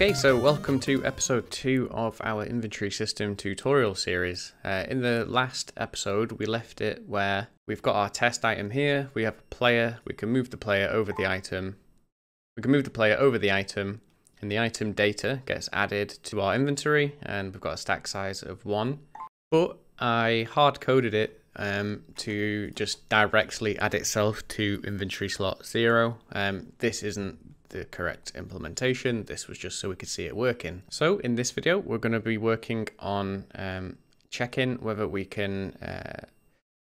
Okay, so welcome to episode 2 of our inventory system tutorial series. In the last episode, we left it where we've got our test item here, we have a player, we can move the player over the item. And the item data gets added to our inventory, and we've got a stack size of 1. But I hard-coded it to just directly add itself to inventory slot 0. This isn't the correct implementation. This was just so we could see it working. So in this video, we're going to be working on checking whether we can, the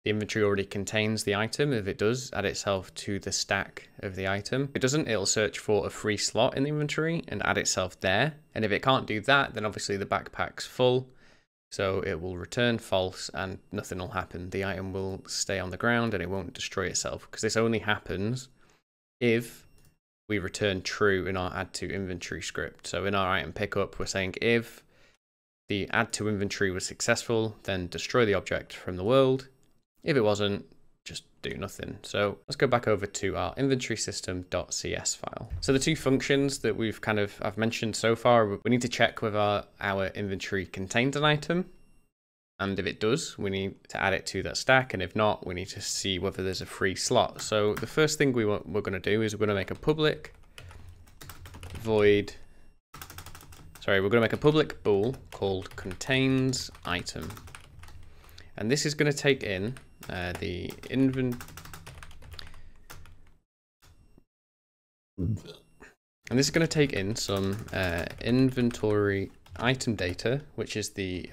inventory already contains the item. If it does, add itself to the stack of the item. If it doesn't, it'll search for a free slot in the inventory and add itself there. And if it can't do that, then obviously the backpack's full. So it will return false and nothing will happen. The item will stay on the ground and it won't destroy itself, because this only happens if we return true in our add to inventory script. So in our item pickup, we're saying if the add to inventory was successful, then destroy the object from the world. If it wasn't, just do nothing. So let's go back over to our inventory system.cs file. So the two functions that we've I've mentioned so far, we need to check whether our inventory contains an item. And if it does, we need to add it to that stack. And if not, we need to see whether there's a free slot. So the first thing we're going to do is we're going to make a public bool called contains item. And this is going to take in the some inventory item data, which is the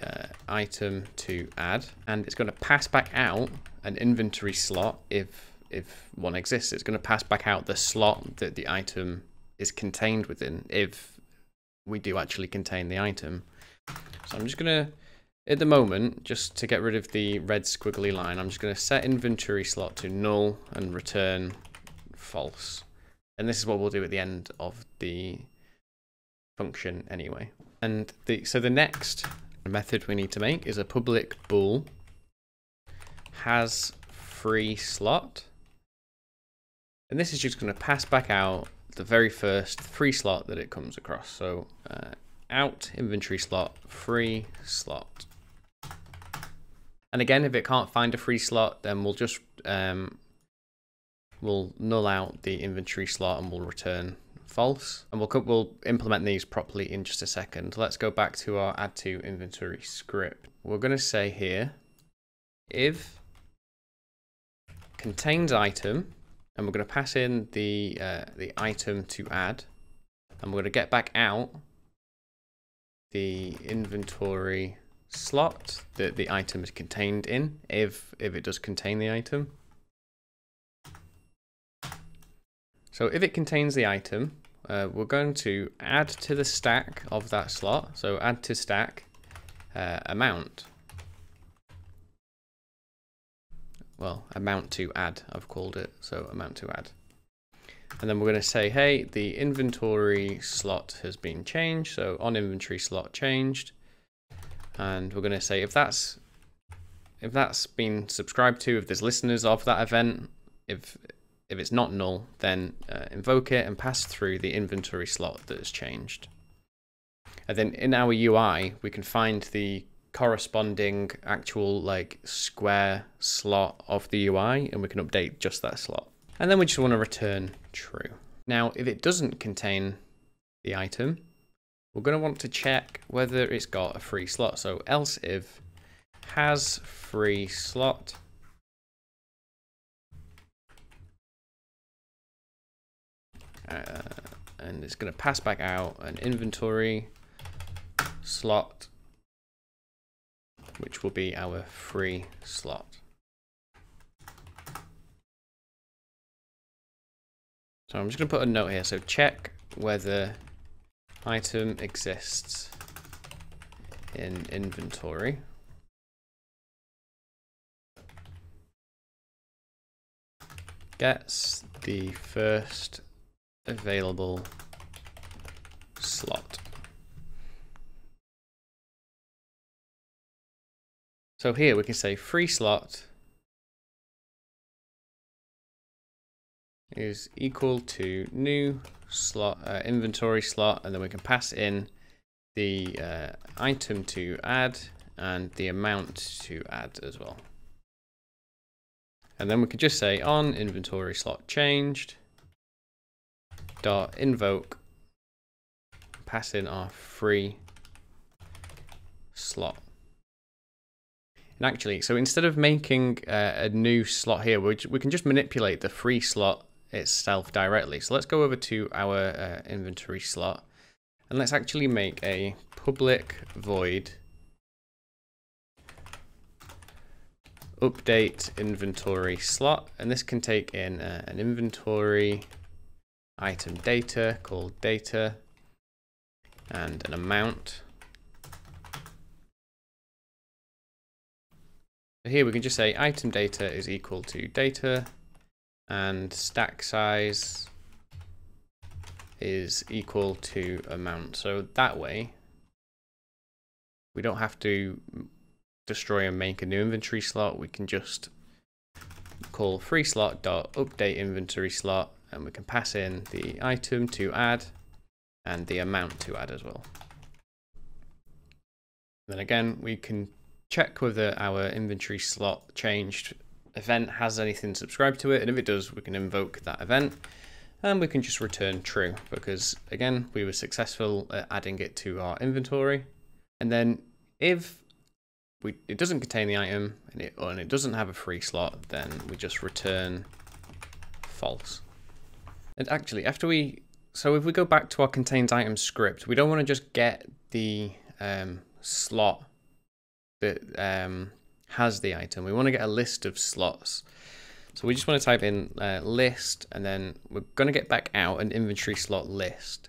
item to add, and it's going to pass back out an inventory slot if one exists. It's going to pass back out the slot that the item is contained within, if we do actually contain the item. So I'm just going to, at the moment, just to get rid of the red squiggly line, I'm just going to set inventory slot to null and return false. And this is what we'll do at the end of the function anyway. And so the next method we need to make is a public bool has free slot, and this is just going to pass back out the very first free slot that it comes across. So out inventory slot free slot. And again, if it can't find a free slot, then we'll just we'll null out the inventory slot and we'll return false. And we'll implement these properly in just a second. Let's go back to our add to inventory script. We're going to say here, if contains item, and we're going to pass in the item to add, and we're going to get back out the inventory slot that the item is contained in, if it does contain the item. So if it contains the item, we're going to add to the stack of that slot. So add to stack amount. Well, amount to add, I've called it. So amount to add. And then we're going to say, hey, the inventory slot has been changed. So on inventory slot changed. And we're going to say if that's been subscribed to, if there's listeners of that event, if it's not null, then invoke it and pass through the inventory slot that has changed. And then in our UI, we can find the corresponding actual square slot of the UI, and we can update just that slot. And then we just want to return true. Now, if it doesn't contain the item, we're going to want to check whether it's got a free slot. So else if has free slot, and it's going to pass back out an inventory slot, which will be our free slot. So I'm just going to put a note here. So check whether item exists in inventory. Gets the first available slot. So here we can say free slot is equal to new slot, inventory slot, and then we can pass in the item to add and the amount to add as well. And then we could just say on inventory slot changed dot invoke, pass in our free slot. And actually, so instead of making a new slot here, we can just manipulate the free slot itself directly. So let's go over to our inventory slot and let's actually make a public void update inventory slot, and this can take in an inventory item data called data and an amount. So here we can just say item data is equal to data and stack size is equal to amount. So that way we don't have to destroy and make a new inventory slot. We can just call free slot dot update inventory slot, and we can pass in the item to add and the amount to add as well. Then again, we can check whether our inventory slot changed event has anything subscribed to it, and if it does, we can invoke that event and we can just return true, because again, we were successful at adding it to our inventory. And then if it doesn't contain the item and it doesn't have a free slot, then we just return false. And actually, if we go back to our contains item script, we don't want to just get the slot that has the item. We want to get a list of slots. So we just want to type in list, and then we're going to get back out an inventory slot list.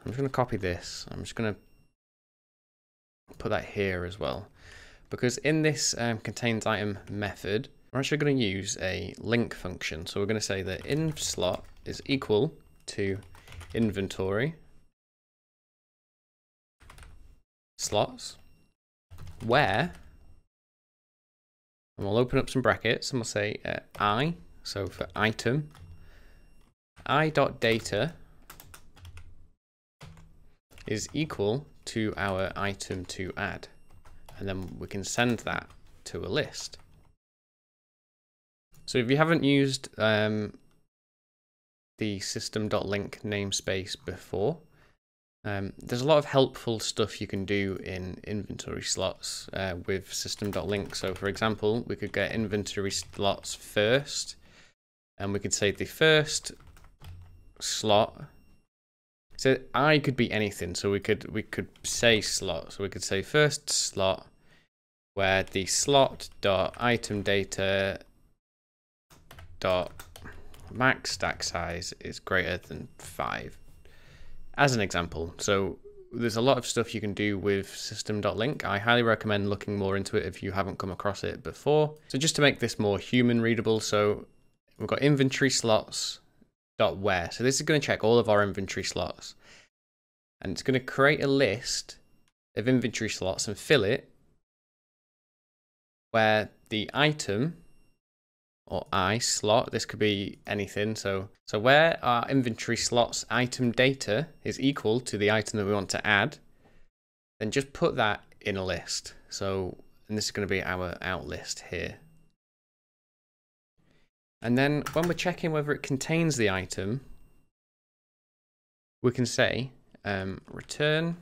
I'm just going to copy this. I'm just going to put that here as well, because in this contains item method, we're actually going to use a link function. So we're going to say that in slot is equal to inventory slots, where, and we'll open up some brackets and we'll say I, so for item, I.data is equal to our item to add, and then we can send that to a list. So if you haven't used the system.link namespace before, there's a lot of helpful stuff you can do in inventory slots with system.link. So for example, we could get inventory slots first, and we could say the first slot. So I could be anything. So we could say slot. So we could say first slot, where the slot dot item data dot max stack size is greater than 5. As an example. So there's a lot of stuff you can do with system.link. I highly recommend looking more into it if you haven't come across it before. So just to make this more human readable, so we've got inventory slots dot where. So this is going to check all of our inventory slots, and it's going to create a list of inventory slots and fill it where the item or I slot, this could be anything, so where our inventory slots item data is equal to the item that we want to add, then just put that in a list. So, and this is going to be our out list here. And then when we're checking whether it contains the item, we can say return,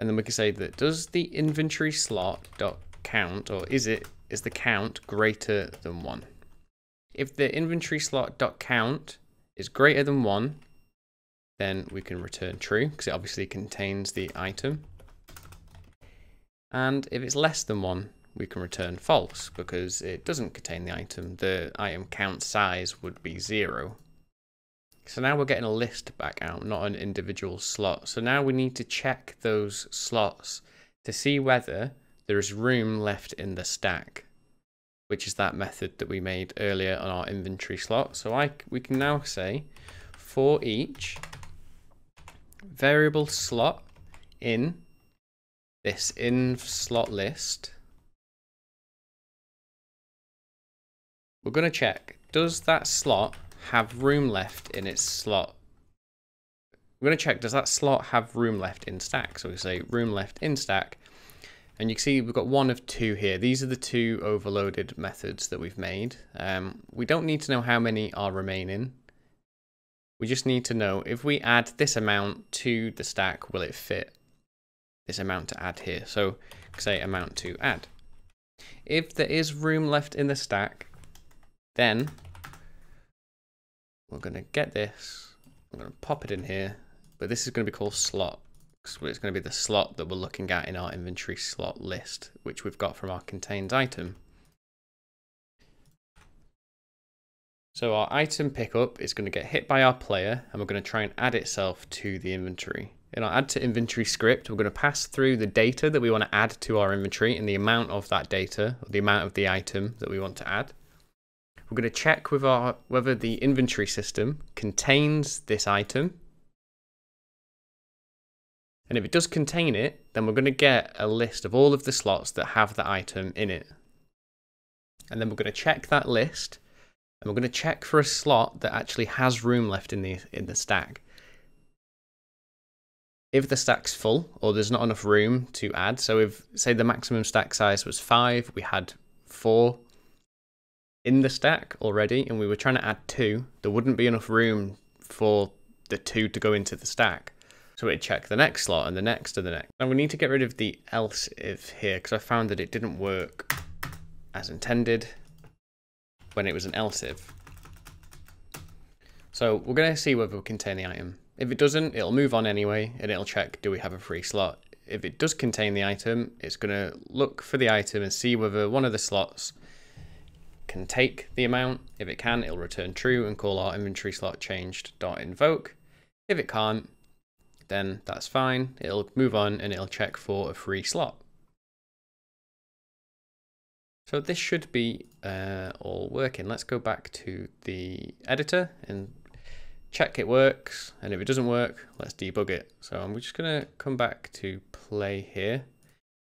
and then we can say that does the inventory slot dot count, or is the count greater than 1? If the inventory slot dot count is greater than 1, then we can return true, because it obviously contains the item. And if it's less than 1, we can return false, because it doesn't contain the item. The item count size would be 0. So now we're getting a list back out, not an individual slot. So now we need to check those slots to see whether there is room left in the stack, which is that method that we made earlier on our inventory slot. So we can now say for each variable slot in this in slot list, we're going to check, does that slot have room left in its slot? We're going to check, does that slot have room left in stack? So we say room left in stack, and you can see we've got one of two here. These are the two overloaded methods that we've made. We don't need to know how many are remaining. We just need to know, if we add this amount to the stack, will it fit this amount to add here? So say amount to add. If there is room left in the stack, then we're going to get this, I'm going to pop it in here, but this is going to be called slot, because it's going to be the slot that we're looking at in our inventory slot list, which we've got from our contains item. So our item pickup is going to get hit by our player, and we're going to try and add itself to the inventory. In our add to inventory script, we're going to pass through the data that we want to add to our inventory and the amount of that data, or the amount of the item that we want to add. We're going to check with our, whether the inventory system contains this item. And if it does contain it, then we're going to get a list of all of the slots that have the item in it. And then we're going to check that list. And we're going to check for a slot that actually has room left in the stack. If the stack's full, or there's not enough room to add, so if, say, the maximum stack size was 5, we had 4 in the stack already, and we were trying to add 2, there wouldn't be enough room for the 2 to go into the stack. So it'd check the next slot, and the next, and the next. Now we need to get rid of the else if here, because I found that it didn't work as intended when it was an else if. So we're going to see whether we contain the item. If it doesn't, it'll move on anyway, and it'll check, do we have a free slot? If it does contain the item, it's going to look for the item and see whether one of the slots can take the amount. If it can, it'll return true and call our inventory slot changed.invoke. If it can't, then that's fine. It'll move on and it'll check for a free slot. So this should be all working. Let's go back to the editor and check it works. And if it doesn't work, let's debug it. So I'm just going to come back to play here.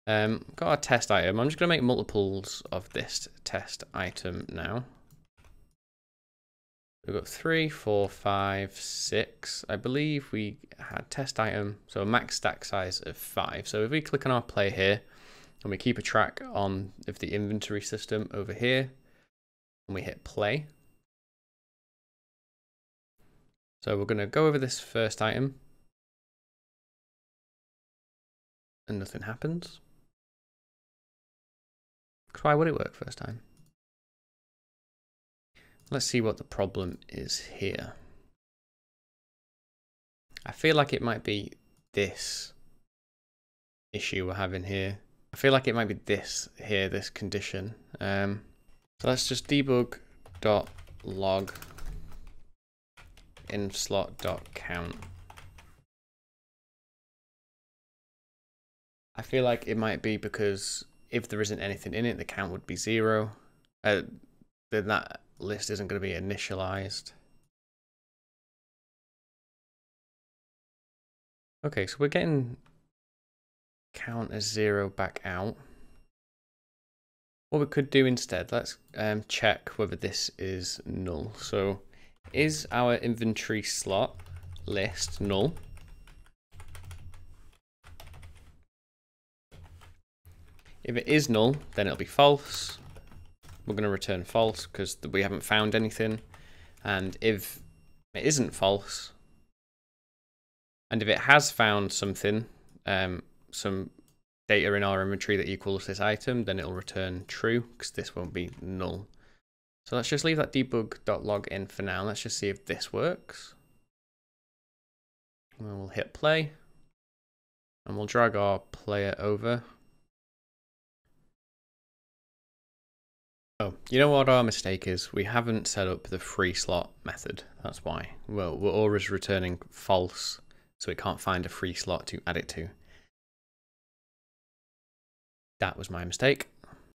Got our test item. I'm just going to make multiples of this test item now. We've got 3, 4, 5, 6. I believe we had test item, so a max stack size of 5. So if we click on our play here, and we keep a track on of the inventory system over here, and we hit play. So we're going to go over this first item, and nothing happens. Because why would it work first time? Let's see what the problem is here. I feel like it might be this issue we're having here. I feel like it might be this here, this condition. So let's just debug.log in slot.count. I feel like it might be because if there isn't anything in it, the count would be 0. Then that list isn't going to be initialized. Okay, so we're getting count as 0 back out. What we could do instead, let's check whether this is null. So is our inventory slot list null? If it is null, then it'll be false. We're going to return false because we haven't found anything. And if it isn't false, and if it has found something, some data in our inventory that equals this item, then it'll return true because this won't be null. So let's just leave that debug.log in for now. Let's just see if this works. And we'll hit play, and we'll drag our player over. Oh, you know what our mistake is? We haven't set up the free slot method. That's why. Well, we're always returning false, so we can't find a free slot to add it to. That was my mistake.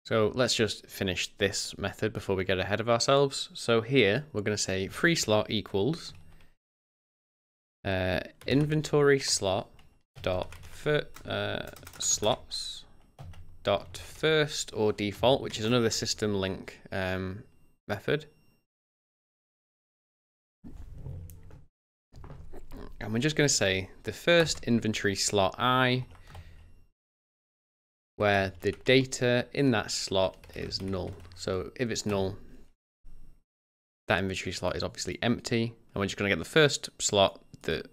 So let's just finish this method before we get ahead of ourselves. So here we're going to say free slot equals inventory slot dot slots dot first or default, which is another system link method. And we're just going to say the first inventory slot I, where the data in that slot is null. So if it's null, that inventory slot is obviously empty. And we're just going to get the first slot that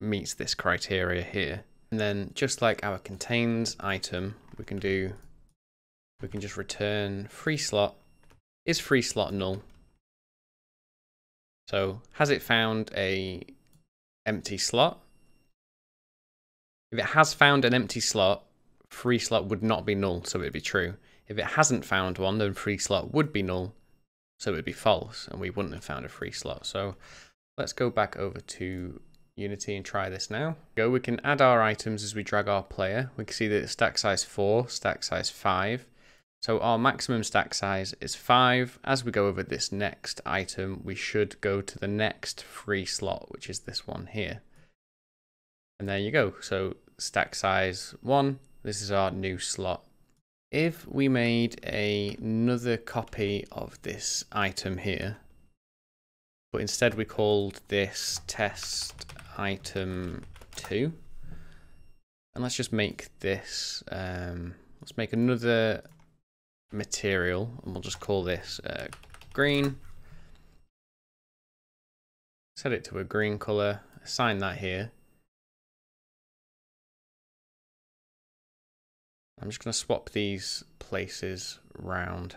meets this criteria here. And then just like our contains item, we can just return free slot. Is free slot null? So has it found a empty slot? If it has found an empty slot, free slot would not be null, so it'd be true. If it hasn't found one, then free slot would be null, so it'd be false, and we wouldn't have found a free slot. So let's go back over to Unity and try this now. Go. We can add our items as we drag our player. We can see that it's stack size 4, stack size 5. So our maximum stack size is 5. As we go over this next item, we should go to the next free slot, which is this one here. And there you go. So stack size 1, this is our new slot. If we made another copy of this item here, but instead we called this test item 2, and let's just make this, let's make another material, and we'll just call this green. Set it to a green color, assign that here. I'm just going to swap these places round.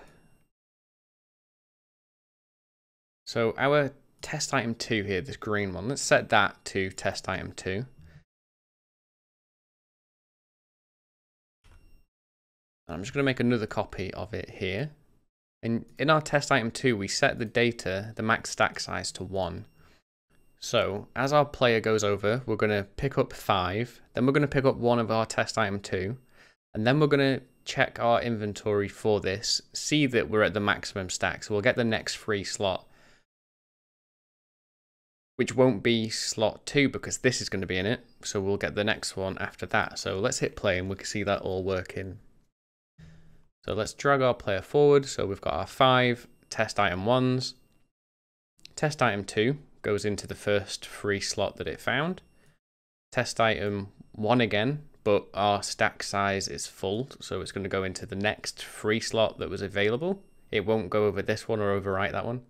So our test item 2 here, this green one, let's set that to test item 2. I'm just going to make another copy of it here. And in our test item 2, we set the data, the max stack size to 1. So as our player goes over, we're going to pick up 5, then we're going to pick up one of our test item 2, and then we're going to check our inventory for this, see that we're at the maximum stack. So we'll get the next free slot, which won't be slot 2 because this is going to be in it. So we'll get the next one after that. So let's hit play and we can see that all working. So let's drag our player forward. So we've got our 5 test item 1s. Test item 2 goes into the first free slot that it found. Test item 1 again, but our stack size is full. So it's going to go into the next free slot that was available. It won't go over this one or overwrite that one.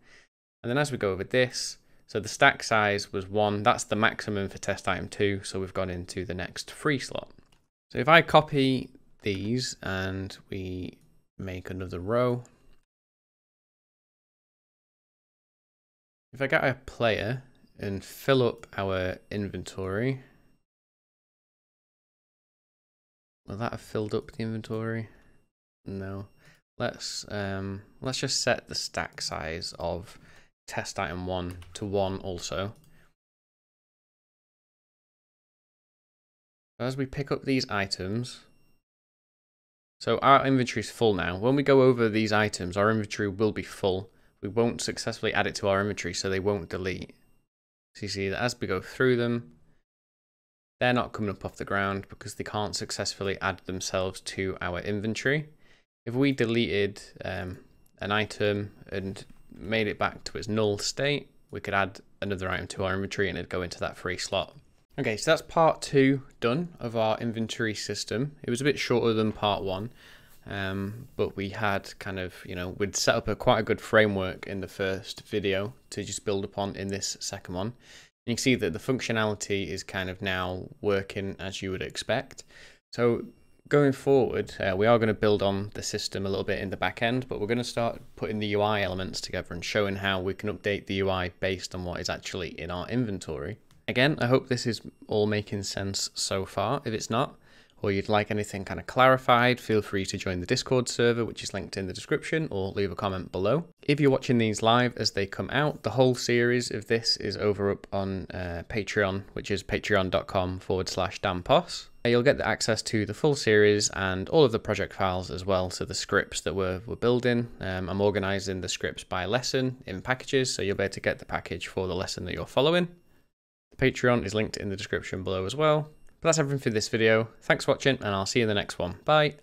And then as we go over this, so the stack size was 1, that's the maximum for test item 2, so we've gone into the next free slot. So if I copy these and we make another row, if I get our player and fill up our inventory, will that have filled up the inventory? No. Let's just set the stack size of test item 1 to 1 also. As we pick up these items, so our inventory is full now. When we go over these items, our inventory will be full. We won't successfully add it to our inventory, so they won't delete. So you see that as we go through them, they're not coming up off the ground because they can't successfully add themselves to our inventory. If we deleted an item and made it back to its null state, we could add another item to our inventory and it'd go into that free slot. Okay, so that's part 2 done of our inventory system. It was a bit shorter than part 1, but we had kind of, you know, we'd set up quite a good framework in the first video to just build upon in this second one. And you can see that the functionality is kind of now working as you would expect. So going forward, we are going to build on the system a little bit in the back end, but we're going to start putting the UI elements together and showing how we can update the UI based on what is actually in our inventory. Again, I hope this is all making sense so far. If it's not, or you'd like anything kind of clarified, feel free to join the Discord server, which is linked in the description, or leave a comment below. If you're watching these live as they come out, the whole series of this is over up on Patreon, which is patreon.com/DanPos. You'll get the access to the full series and all of the project files as well. So the scripts that we're building, I'm organizing the scripts by lesson in packages. So you'll be able to get the package for the lesson that you're following. The Patreon is linked in the description below as well. But that's everything for this video. Thanks for watching and I'll see you in the next one. Bye.